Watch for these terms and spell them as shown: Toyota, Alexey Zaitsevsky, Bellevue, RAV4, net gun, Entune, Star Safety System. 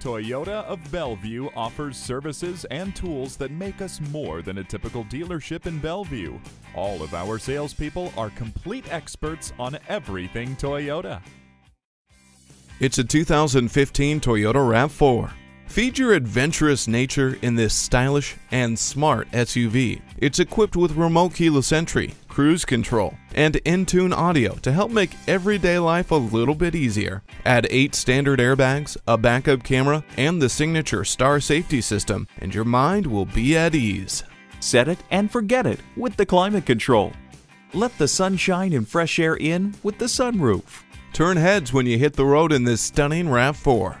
Toyota of Bellevue offers services and tools that make us more than a typical dealership in Bellevue. All of our salespeople are complete experts on everything Toyota. It's a 2015 Toyota RAV4. Feed your adventurous nature in this stylish and smart SUV. It's equipped with remote keyless entry, cruise control, and Entune audio to help make everyday life a little bit easier. Add 8 standard airbags, a backup camera, and the signature Star Safety System, and your mind will be at ease. Set it and forget it with the climate control. Let the sunshine and fresh air in with the sunroof. Turn heads when you hit the road in this stunning RAV4.